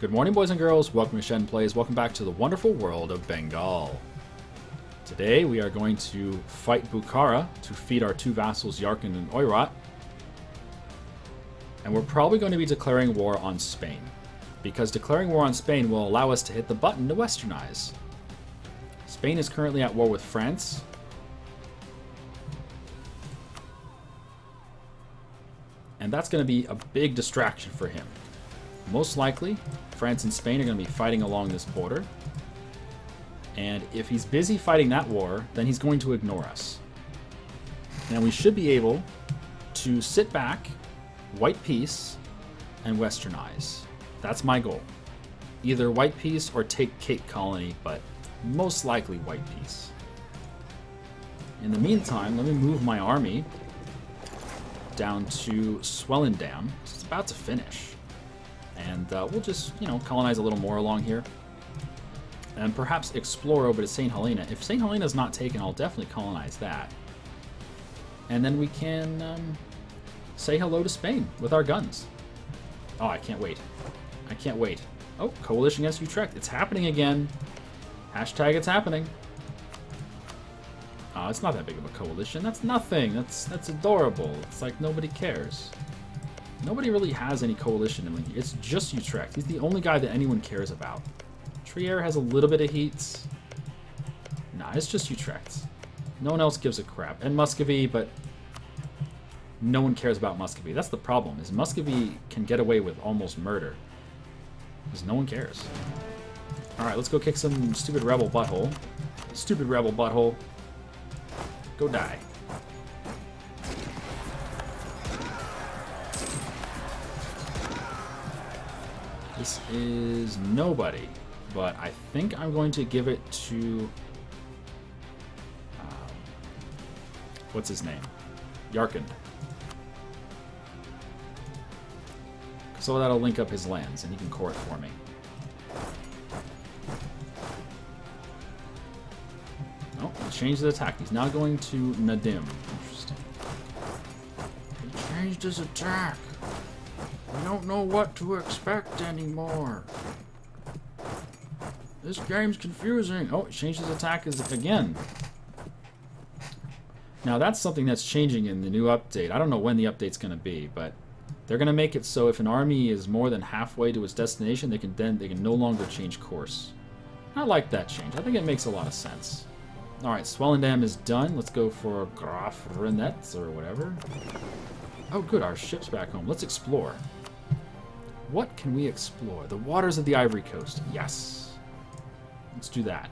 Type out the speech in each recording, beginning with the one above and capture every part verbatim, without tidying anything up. Good morning, boys and girls. Welcome to Shen Plays. Welcome back to the wonderful world of Bengal. Today we are going to fight Bukhara to feed our two vassals, Yarkin and Oirat. And we're probably going to be declaring war on Spain, because declaring war on Spain will allow us to hit the button to westernize. Spain is currently at war with France. And that's going to be a big distraction for him. Most likely, France and Spain are going to be fighting along this border. And if he's busy fighting that war, then he's going to ignore us. Now we should be able to sit back, white peace, and westernize. That's my goal. Either white peace or take Cape Colony, but most likely white peace. In the meantime, let me move my army down to Swellendam. It's about to finish. And uh, we'll just, you know, colonize a little more along here. And perhaps explore over to Saint Helena. If Saint Helena's not taken, I'll definitely colonize that. And then we can um, say hello to Spain with our guns. Oh, I can't wait. I can't wait. Oh, coalition against Utrecht. It's happening again. Hashtag it's happening. Oh, it's not that big of a coalition. That's nothing. That's that's adorable. It's like nobody cares. Nobody really has any coalition in Lincoln. It's just Utrecht. He's the only guy that anyone cares about. Trier has a little bit of heat. Nah, it's just Utrecht. No one else gives a crap. And Muscovy, but no one cares about Muscovy. That's the problem, is Muscovy can get away with almost murder, because no one cares. Alright, let's go kick some stupid rebel butthole. Stupid rebel butthole. Go die. This is nobody, but I think I'm going to give it to, um, what's his name? Yarkin. So that'll link up his lands, and he can core it for me. Oh, he changed his attack. He's now going to Nadim. Interesting. He changed his attack. I don't know what to expect anymore. This game's confusing. Oh, it changed his attack again. Now that's something that's changing in the new update. I don't know when the update's going to be, but they're going to make it so if an army is more than halfway to its destination, they can then they can no longer change course. I like that change. I think it makes a lot of sense. All right, Swellendam is done. Let's go for Graf Renet or whatever. Oh, good, our ship's back home. Let's explore. What can we explore? The waters of the Ivory Coast. Yes. Let's do that.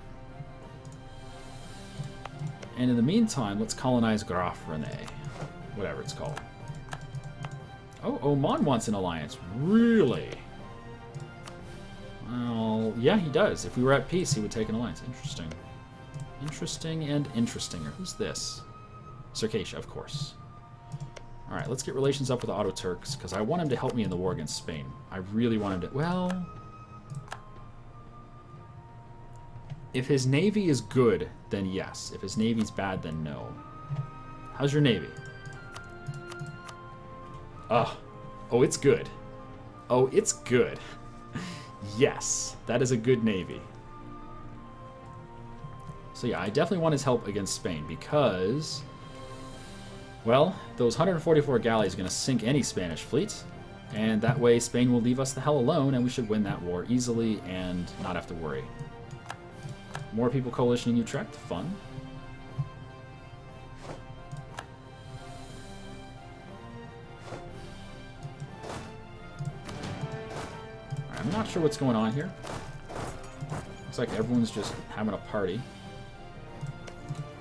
And in the meantime, let's colonize Graf Renet. Whatever it's called. Oh, Oman wants an alliance. Really? Well, yeah, he does. If we were at peace, he would take an alliance. Interesting. Interesting and interestinger. Who's this? Circassia, of course. Alright, let's get relations up with the Otto Turks, because I want him to help me in the war against Spain. I really want him to... Well... If his navy is good, then yes. If his navy's bad, then no. How's your navy? Ugh. Oh, it's good. Oh, it's good. Yes, that is a good navy. So yeah, I definitely want his help against Spain, because... Well, those one hundred forty-four galleys are going to sink any Spanish fleet, and that way Spain will leave us the hell alone, and we should win that war easily and not have to worry. More people coalitioning Utrecht, fun. Alright, I'm not sure what's going on here. Looks like everyone's just having a party.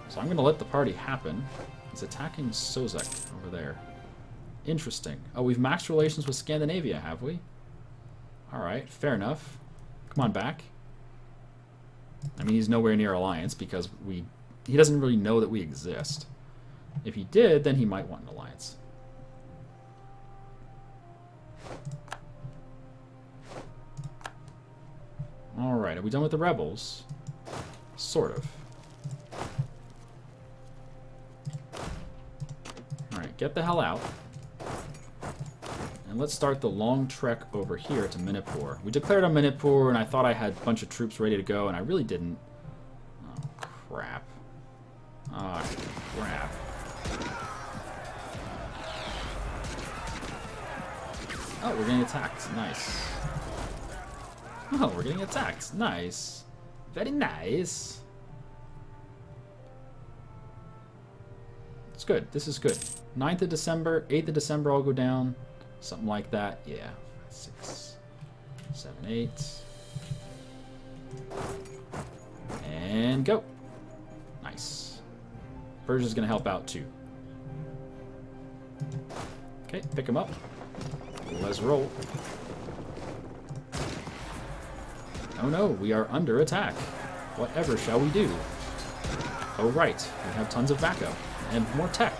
So I'm going to let the party happen. It's attacking Sozek over there. Interesting. Oh, we've maxed relations with Scandinavia, have we? Alright, fair enough. Come on back. I mean, he's nowhere near alliance because we he doesn't really know that we exist. If he did, then he might want an alliance. Alright, are we done with the rebels? Sort of. Get the hell out. And let's start the long trek over here to Manipur. We declared on Manipur, and I thought I had a bunch of troops ready to go, and I really didn't. Oh, crap. Oh, crap. Oh, we're getting attacked. Nice. Oh, we're getting attacked. Nice. Very nice. It's good. This is good. ninth of December, eighth of December I'll go down. Something like that. Yeah. six, seven, eight. And go. Nice. Persia's going to help out too. Okay, pick him up. Let's roll. Oh no, we are under attack. Whatever shall we do? Oh right, we have tons of backup, and more tech,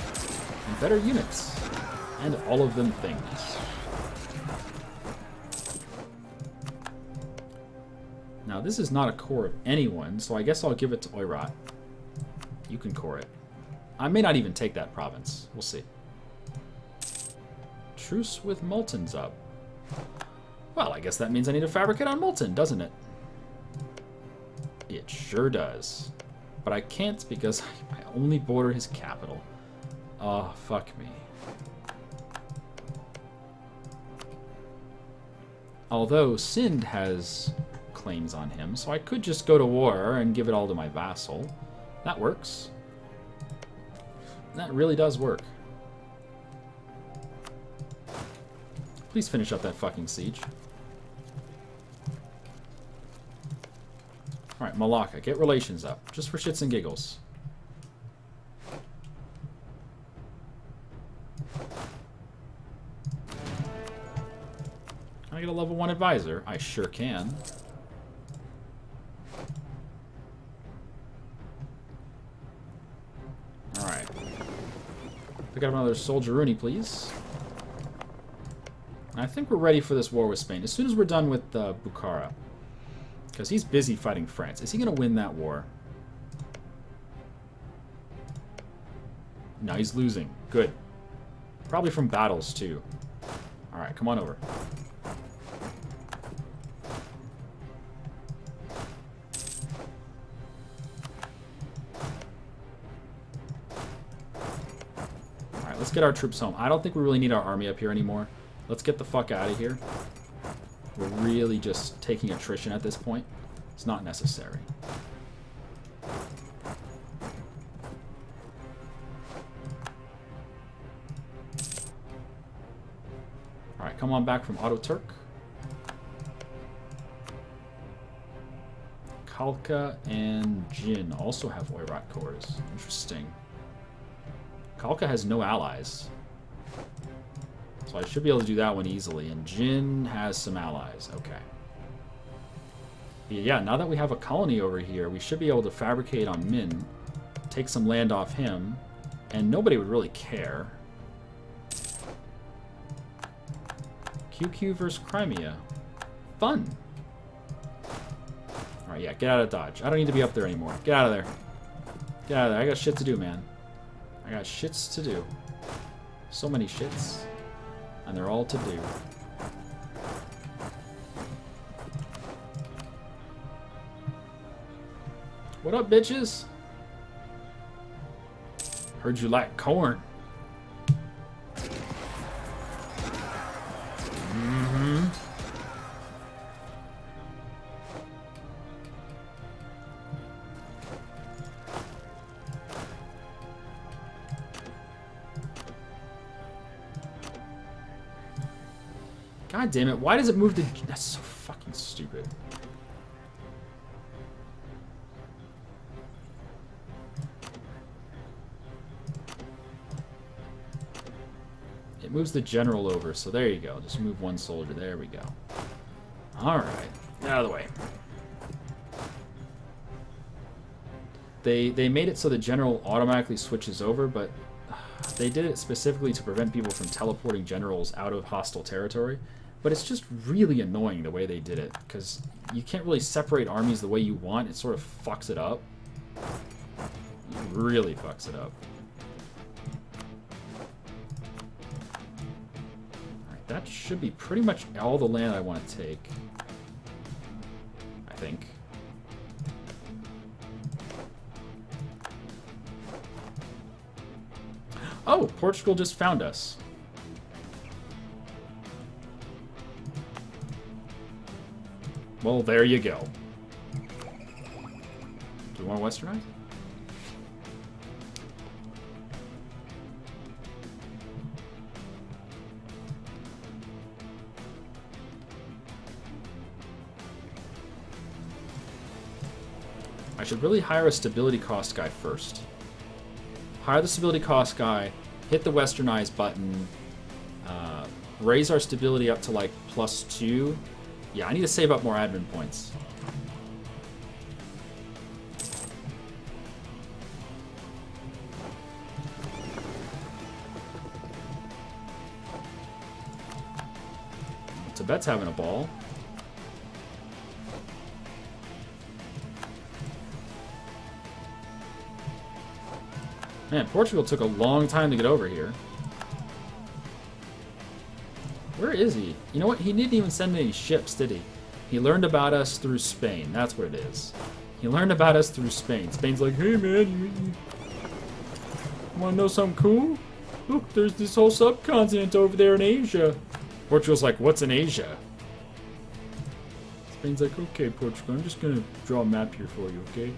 and better units, and all of them things. Now this is not a core of anyone, so I guess I'll give it to Oirat. You can core it. I may not even take that province. We'll see. Truce with Molten's up. Well, I guess that means I need to fabricate on Molten, doesn't it? It sure does. But I can't because I only border his capital. Oh, fuck me. Although Sind has claims on him, so I could just go to war and give it all to my vassal. That works. That really does work. Please finish up that fucking siege. Alright, Malacca, get relations up. Just for shits and giggles. Can I get a level one advisor? I sure can. Alright. Pick up another soldieroonie, please. I think we're ready for this war with Spain as soon as we're done with uh, Bukhara, because he's busy fighting France. Is he going to win that war? No, he's losing. Good. Probably from battles, too. All right, come on over. All right, let's get our troops home. I don't think we really need our army up here anymore. Let's get the fuck out of here. We're really just taking attrition at this point. It's not necessary. Alright, come on back from Ototurk. Kalka and Jin also have Oirat cores. Interesting. Kalka has no allies. So I should be able to do that one easily. And Jin has some allies. Okay. Yeah, now that we have a colony over here, we should be able to fabricate on Min, take some land off him, and nobody would really care. Q Q versus Crimea. Fun! Alright, yeah, get out of Dodge. I don't need to be up there anymore. Get out of there. Get out of there. I got shit to do, man. I got shits to do. So many shits. And they're all to do. What up, bitches? Heard you like corn. Mm-hmm. God damn it, why does it move to... That's so fucking stupid. It moves the general over, so there you go. Just move one soldier. There we go. Alright. Out of the way. They, they made it so the general automatically switches over, but they did it specifically to prevent people from teleporting generals out of hostile territory. But it's just really annoying the way they did it, because you can't really separate armies the way you want. It sort of fucks it up. It really fucks it up. Alright, that should be pretty much all the land I want to take. I think. Oh, Portugal just found us. Well, there you go. Do you want to westernize? I should really hire a stability cost guy first. Hire the stability cost guy, hit the westernize button, uh, raise our stability up to like plus two. Yeah, I need to save up more admin points. Tibet's having a ball. Man, Portugal took a long time to get over here. Where is he? You know what? He didn't even send any ships, did he? He learned about us through Spain. That's what it is. He learned about us through Spain. Spain's like, hey man, you, you want to know something cool? Look, there's this whole subcontinent over there in Asia. Portugal's like, what's in Asia? Spain's like, okay, Portugal, I'm just going to draw a map here for you, okay?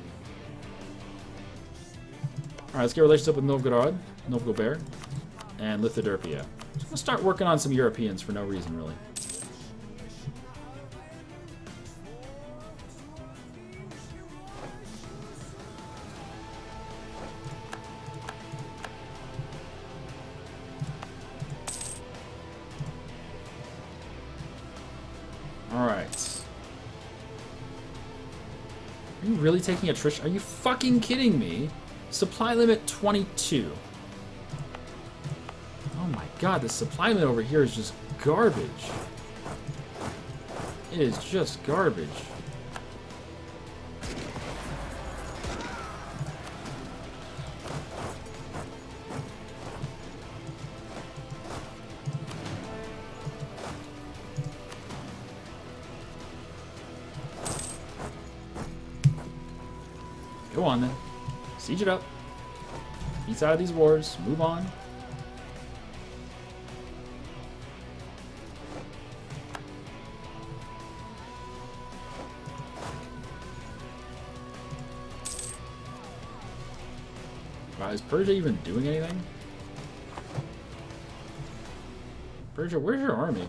Alright, let's get relations up with Novgorod, Novgobert, and Lithoderpia. So we'll start working on some Europeans for no reason, really. Alright. Are you really taking attrition? Are you fucking kidding me? Supply limit twenty-two. Oh my god, the supply limit over here is just garbage. It is just garbage. Go on then. Siege it up. Beats out of these wars. Move on. Wow, is Persia even doing anything? Persia, where's your army?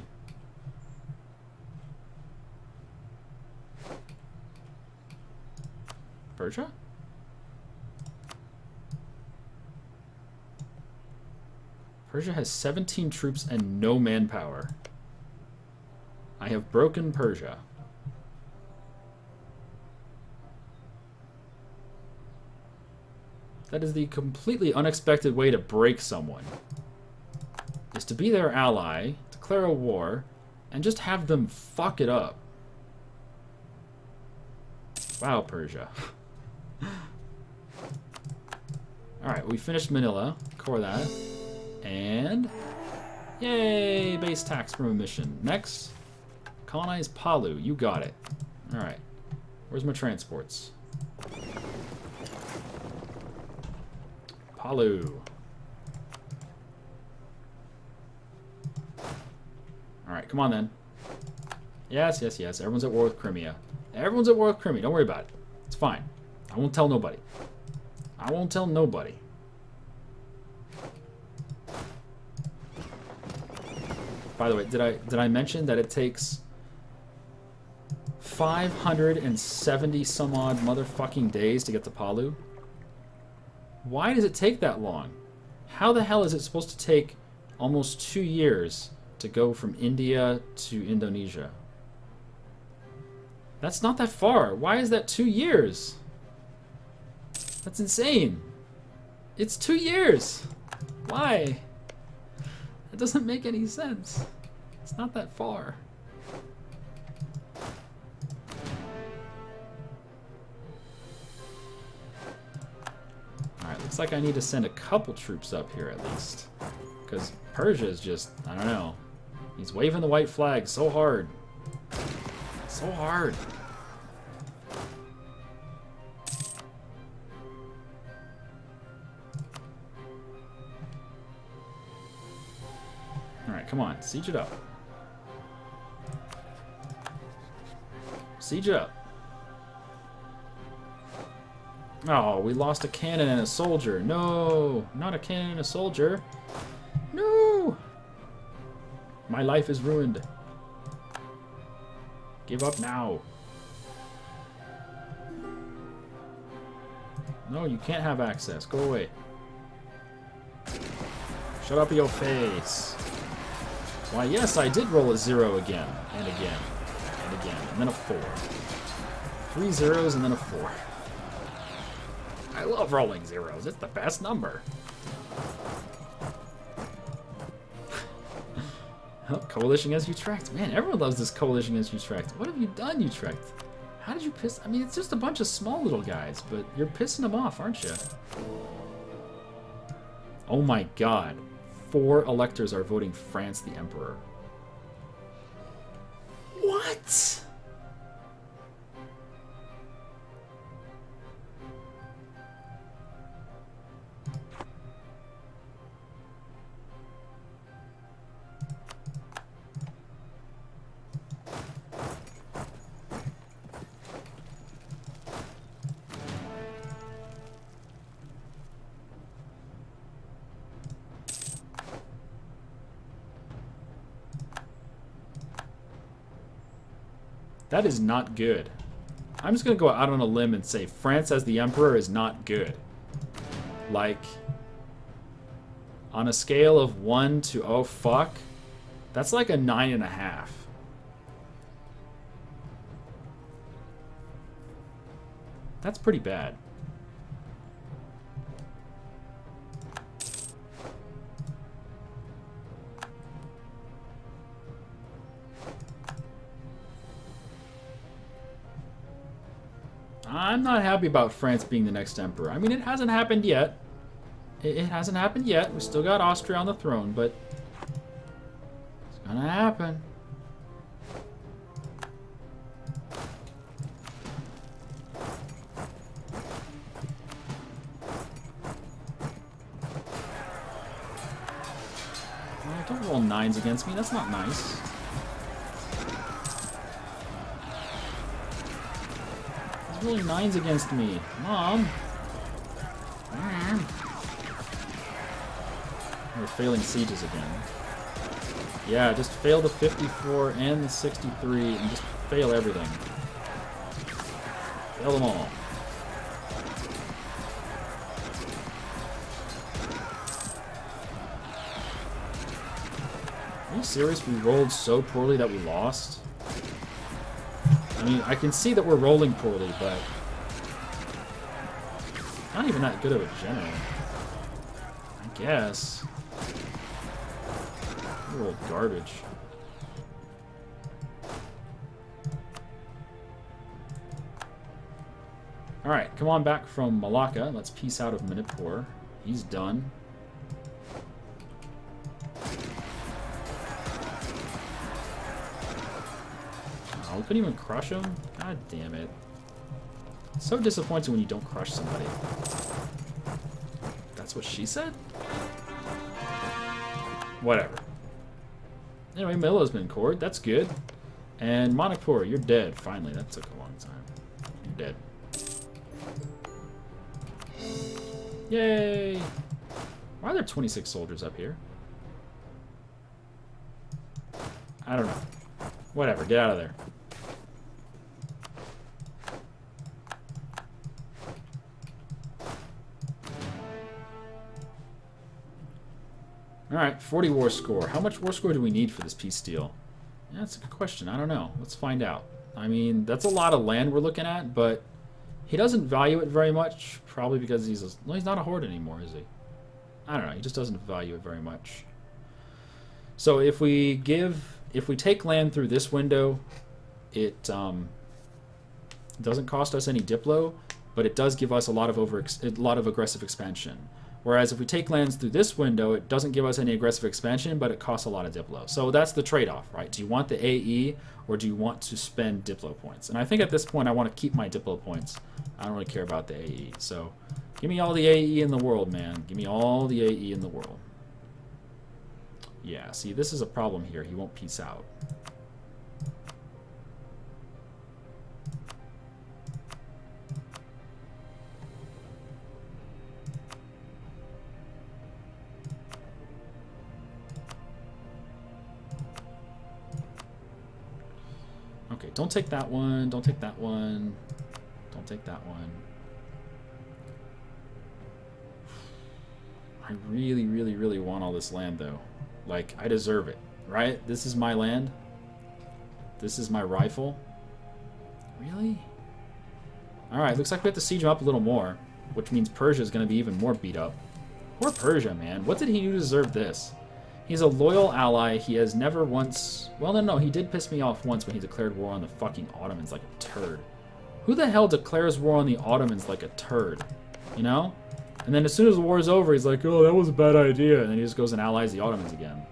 Persia? Persia has seventeen troops and no manpower. I have broken Persia. That is the completely unexpected way to break someone. Is to be their ally, declare a war, and just have them fuck it up. Wow, Persia. Alright, we finished Manila. Core that. And yay, base tax from a mission. Next, colonize Palu. You got it. All right, where's my transports? Palu. All right, come on then. Yes, yes, yes. Everyone's at war with Crimea. Everyone's at war with Crimea. Don't worry about it. It's fine. I won't tell nobody. I won't tell nobody. By the way, did I did I mention that it takes five hundred seventy some odd motherfucking days to get to Palu? Why does it take that long? How the hell is it supposed to take almost two years to go from India to Indonesia? That's not that far. Why is that two years? That's insane. It's two years. Why? It doesn't make any sense. It's not that far. Alright, looks like I need to send a couple troops up here at least. Because Persia is just, I don't know. He's waving the white flag so hard. So hard. Alright, come on. Siege it up. Siege it up. Oh, we lost a cannon and a soldier. No, not a cannon and a soldier. No! My life is ruined. Give up now. No, you can't have access. Go away. Shut up your face. Why, yes, I did roll a zero again, and again, and again, and then a four. Three zeros and then a four. I love rolling zeros. It's the best number. Oh, coalition against Utrecht. Man, everyone loves this coalition against Utrecht. What have you done, Utrecht? How did you piss... I mean, it's just a bunch of small little guys, but you're pissing them off, aren't you? Oh my god. Four electors are voting France the Emperor. What? That is not good. I'm just gonna go out on a limb and say France as the Emperor is not good. Like, on a scale of one to oh fuck, that's like a nine and a half. That's pretty bad. I'm not happy about France being the next emperor. I mean, it hasn't happened yet. It, it hasn't happened yet. We still got Austria on the throne, but it's gonna happen. Oh, don't roll nines against me. That's not nice. Rolling nines against me, Mom. We're failing sieges again. Yeah, just fail the fifty-four and the sixty-three, and just fail everything. Fail them all. Are you serious? We rolled so poorly that we lost? I mean, I can see that we're rolling poorly, but not even that good of a general. I guess. We're old garbage. Alright, come on back from Malacca. Let's peace out of Manipur. He's done. We couldn't even crush him? God damn it. It's so disappointing when you don't crush somebody. That's what she said? Whatever. Anyway, Milo's been cored. That's good. And Manipur, you're dead. Finally, that took a long time. You're dead. Yay! Why are there twenty-six soldiers up here? I don't know. Whatever, get out of there. Alright, forty war score. How much war score do we need for this peace deal? Yeah, that's a good question. I don't know. Let's find out. I mean, that's a lot of land we're looking at, but he doesn't value it very much, probably because he's a, well, he's not a horde anymore, is he? I don't know. He just doesn't value it very much. So if we give, if we take land through this window, it um, doesn't cost us any diplo, but it does give us a lot of over a lot of aggressive expansion. Whereas if we take lands through this window, it doesn't give us any aggressive expansion, but it costs a lot of Diplo. So that's the trade-off, right? Do you want the A E or do you want to spend Diplo points? And I think at this point I want to keep my Diplo points. I don't really care about the A E. So give me all the A E in the world, man. Give me all the A E in the world. Yeah, see, this is a problem here. He won't peace out. Okay, don't take that one, don't take that one, don't take that one. I really, really, really want all this land, though. Like, I deserve it, right? This is my land. This is my rifle. Really? Alright, looks like we have to siege him up a little more, which means Persia is going to be even more beat up. Poor Persia, man. What did he do to deserve this? He's a loyal ally. He has never once... Well, no, no, he did piss me off once when he declared war on the fucking Ottomans like a turd. Who the hell declares war on the Ottomans like a turd? You know? And then as soon as the war is over, he's like, oh, that was a bad idea. And then he just goes and allies the Ottomans again.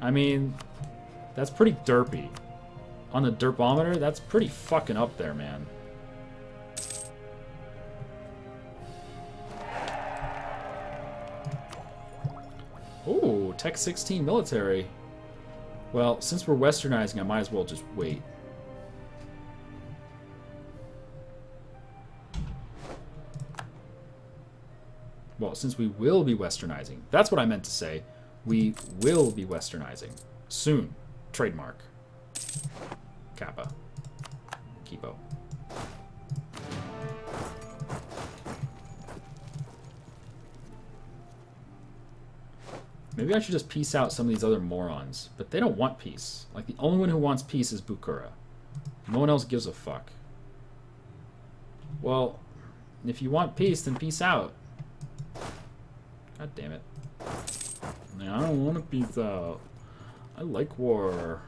I mean, that's pretty derpy. On the derpometer, that's pretty fucking up there, man. Ooh, Tech sixteen military. Well, since we're westernizing, I might as well just wait. Well, since we will be westernizing. That's what I meant to say. We will be westernizing. Soon. Trademark. Kappa. Kipo. Maybe I should just peace out some of these other morons. But they don't want peace. Like, the only one who wants peace is Bukhara. No one else gives a fuck. Well, if you want peace, then peace out. God damn it. I don't want to peace out. I like war.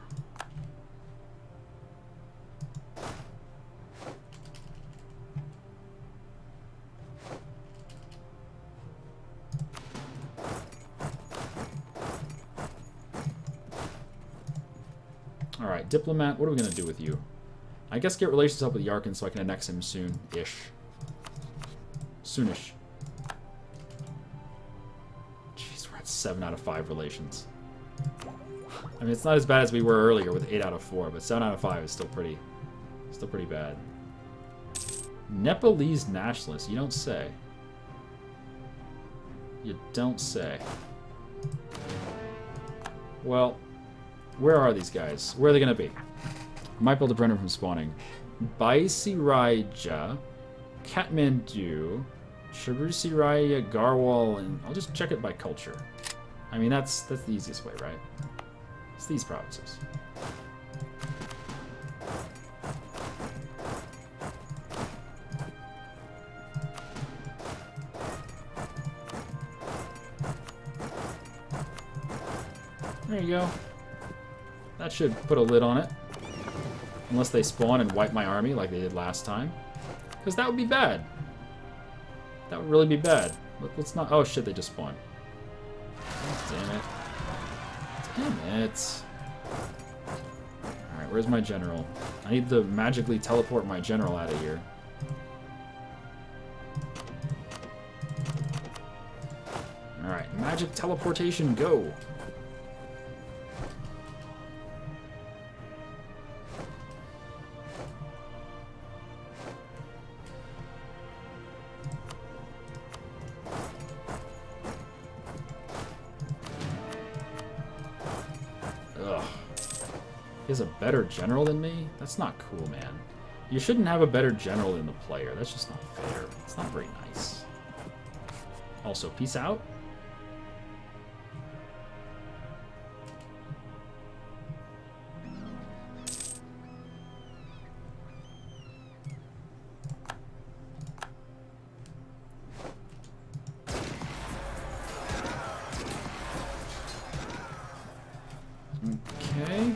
Alright, Diplomat, what are we going to do with you? I guess get relations up with Yarkin so I can annex him soon-ish. Soonish. seven out of five relations. I mean, it's not as bad as we were earlier with eight out of four, but seven out of five is still pretty still pretty bad. Nepalese nationalists, you don't say. You don't say. Well, where are these guys? Where are they going to be? I might build a Brenner from spawning. Baisiraja, Kathmandu, Sharusi Raya, Garhwal, and I'll just check it by culture. I mean, that's that's the easiest way, right? It's these provinces. There you go. That should put a lid on it. Unless they spawn and wipe my army like they did last time. Because that would be bad. That would really be bad. Let's not... Oh, shit, they just spawned. Damn it. Damn it. Alright, where's my general? I need to magically teleport my general out of here. Alright, magic teleportation, go! A better general than me? That's not cool, man. You shouldn't have a better general than the player. That's just not fair. It's not very nice. Also, peace out. Okay.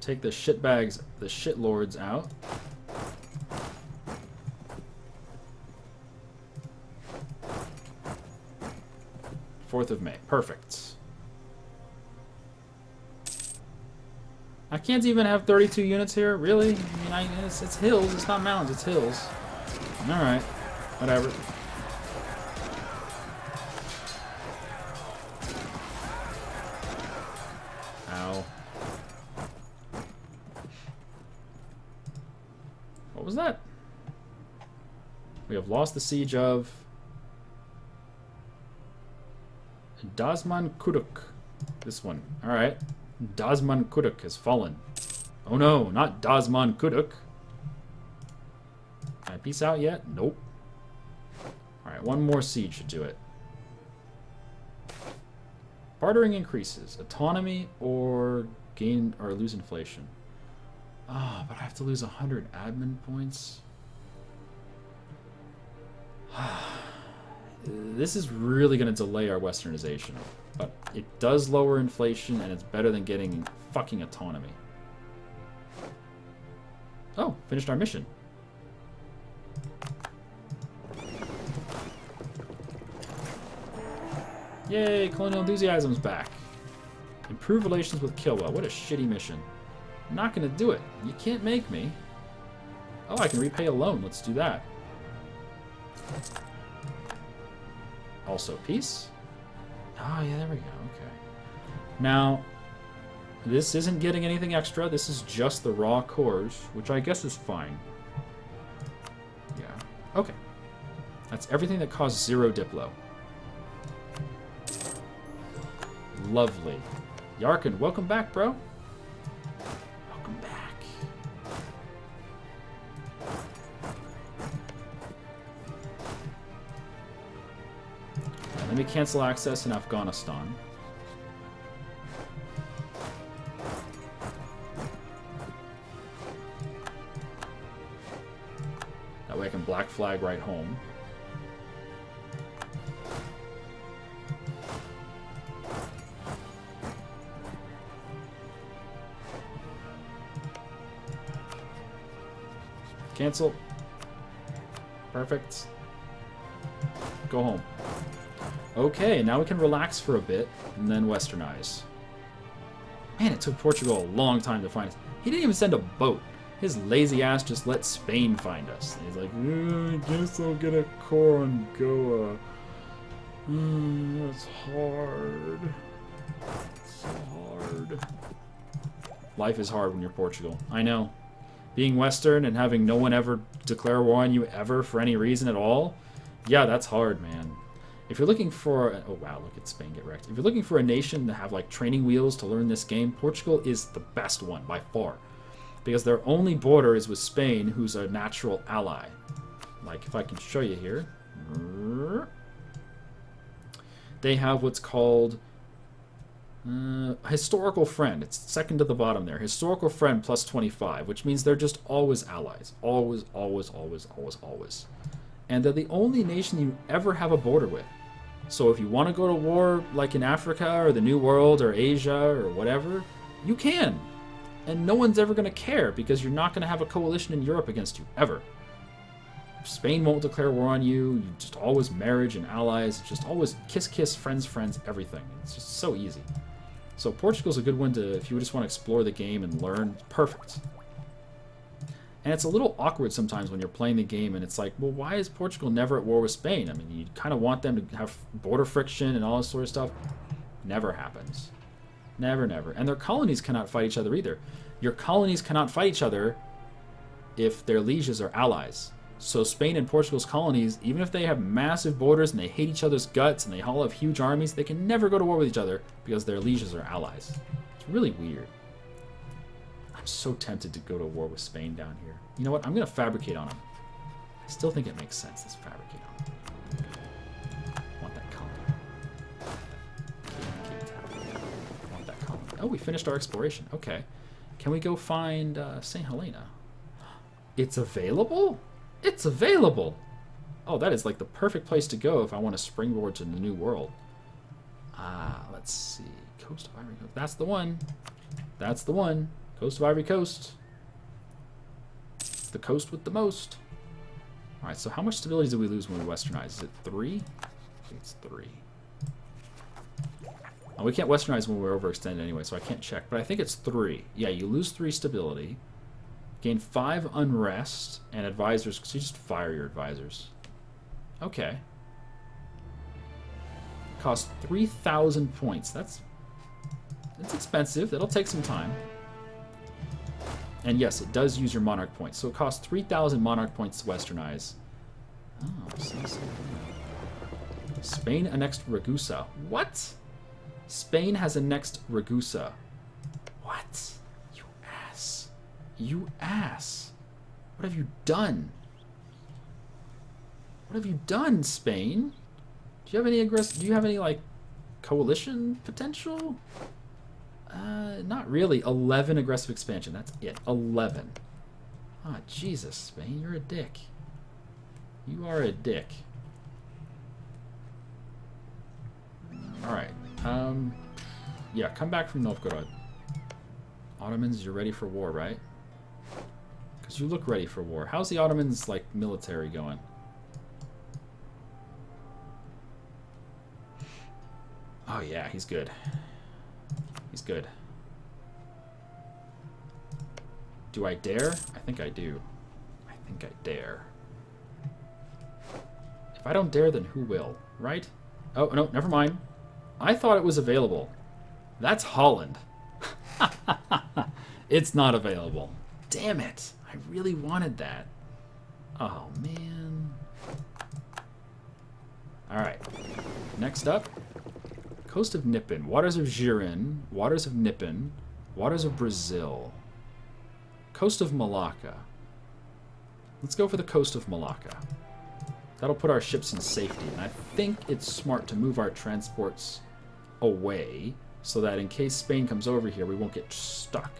Take the shitbags, the shitlords out. fourth of May. Perfect. I can't even have thirty-two units here, really? I mean, I, it's, it's hills, it's not mountains, it's hills. Alright, whatever. Ow. What was that? We have lost the siege of Dasman Kuduk. This one, alright. Dasman Kuduk has fallen. Oh no, not Dasman Kuduk. Can I peace out yet? Nope. Alright, one more siege should do it. Bartering increases. Autonomy or gain or lose inflation. Ah, oh, but I have to lose one hundred admin points. This is really going to delay our westernization. But it does lower inflation, and it's better than getting fucking autonomy. Oh, finished our mission. Yay, Colonial Enthusiasm's back. Improve relations with Kilwa. What a shitty mission. I'm not going to do it. You can't make me. Oh, I can repay a loan. Let's do that. Also, peace. Oh, yeah, there we go, okay. Now, this isn't getting anything extra. This is just the raw cores, which I guess is fine. Yeah, okay. That's everything that costs zero Diplo. Lovely. Yarkin, welcome back, bro. Welcome back. Let me cancel access in Afghanistan. That way I can black flag right home. Cancel. Perfect. Go home. Okay, now we can relax for a bit, and then westernize. Man, it took Portugal a long time to find us. He didn't even send a boat. His lazy ass just let Spain find us. And he's like, mm, I guess I'll get a core on Goa. Mm, that's hard. It's hard. Life is hard when you're Portugal. I know. Being Western and having no one ever declare war on you ever for any reason at all, yeah, that's hard, man. If you're looking for a, oh wow, look at Spain get wrecked. If you're looking for a nation to have like training wheels to learn this game, Portugal is the best one by far, because their only border is with Spain, who's a natural ally. Like if I can show you here, they have what's called uh, historical friend. It's second to the bottom there. Historical friend plus twenty-five, which means they're just always allies, always, always, always, always, always, and they're the only nation you ever have a border with. So if you want to go to war, like in Africa, or the New World, or Asia, or whatever, you can. And no one's ever going to care, because you're not going to have a coalition in Europe against you, ever. Spain won't declare war on you, you just always marriage and allies, just always kiss, kiss, friends, friends, everything. It's just so easy. So Portugal's a good one to, if you just want to explore the game and learn, perfect. And it's a little awkward sometimes when you're playing the game and it's like, well, why is Portugal never at war with Spain? I mean, you kind of want them to have border friction and all this sort of stuff. Never happens. Never, never. And their colonies cannot fight each other either. Your colonies cannot fight each other if their lieges are allies. So Spain and Portugal's colonies, even if they have massive borders and they hate each other's guts and they all have huge armies, they can never go to war with each other because their lieges are allies. It's really weird. I'm so tempted to go to war with Spain down here. You know what? I'm going to fabricate on him. I still think it makes sense. Let's fabricate on him. I want that colony. I want that colony. Oh, we finished our exploration. Okay. Can we go find uh, Saint Helena? It's available? It's available! Oh, that is like the perfect place to go if I want to springboard to the New World. Ah, let's see. Coast of Ivory Coast. That's the one. That's the one. Coast of Ivory Coast. The coast with the most. Alright, so how much stability did we lose when we westernized? Is it three? I think it's three. Uh, we can't westernize when we're overextended anyway, so I can't check. But I think it's three. Yeah, you lose three stability. Gain five unrest and advisors. So you just fire your advisors. Okay. Cost three thousand points. That's, that's expensive. That'll take some time. And yes, it does use your monarch points. So it costs three thousand monarch points to westernize. Oh, so, so. Spain annexed Ragusa. What? Spain has annexed Ragusa. What? You ass. You ass. What have you done? What have you done, Spain? Do you have any aggressive... Do you have any, like, coalition potential? Uh, not really. eleven aggressive expansion. That's it. eleven. Ah, Jesus, Spain. You're a dick. You are a dick. Alright. Um, yeah, come back from Novgorod. Ottomans, you're ready for war, right? Because you look ready for war. How's the Ottomans, like, military going? Oh, yeah, he's good. He's good. Do I dare? I think I do. I think I dare. If I don't dare, then who will, right? Oh, no, never mind. I thought it was available. That's Holland. It's not available. Damn it. I really wanted that. Oh, man. Alright. Next up. Coast of Nippon. Waters of Jirin. Waters of Nippon. Waters of Brazil. Coast of Malacca. Let's go for the coast of Malacca. That'll put our ships in safety. And I think it's smart to move our transports away so that in case Spain comes over here, we won't get stuck.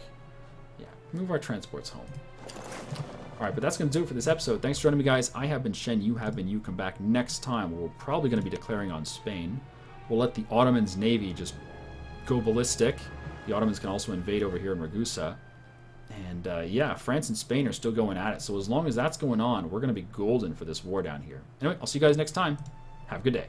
Yeah, move our transports home. All right, but that's going to do it for this episode. Thanks for joining me, guys. I have been Shen. You have been you. Come back next time. We're probably going to be declaring on Spain. We'll let the Ottomans' navy just go ballistic. The Ottomans can also invade over here in Ragusa. And, uh, yeah, France and Spain are still going at it. So as long as that's going on, we're going to be golden for this war down here. Anyway, I'll see you guys next time. Have a good day.